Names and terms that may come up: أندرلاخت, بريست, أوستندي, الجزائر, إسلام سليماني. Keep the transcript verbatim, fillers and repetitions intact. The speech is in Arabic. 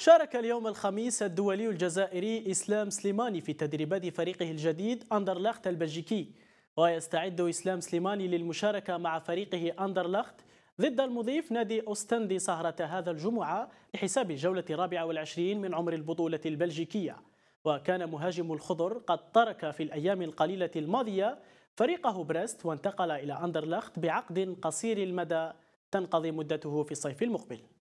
شارك اليوم الخميس الدولي الجزائري إسلام سليماني في تدريبات فريقه الجديد أندرلاخت البلجيكي، ويستعد إسلام سليماني للمشاركة مع فريقه أندرلاخت ضد المضيف نادي أوستندي سهرة هذا الجمعة لحساب الجولة الرابعة والعشرين من عمر البطولة البلجيكية. وكان مهاجم الخضر قد ترك في الأيام القليلة الماضية فريقه بريست وانتقل إلى أندرلاخت بعقد قصير المدى تنقضي مدته في الصيف المقبل.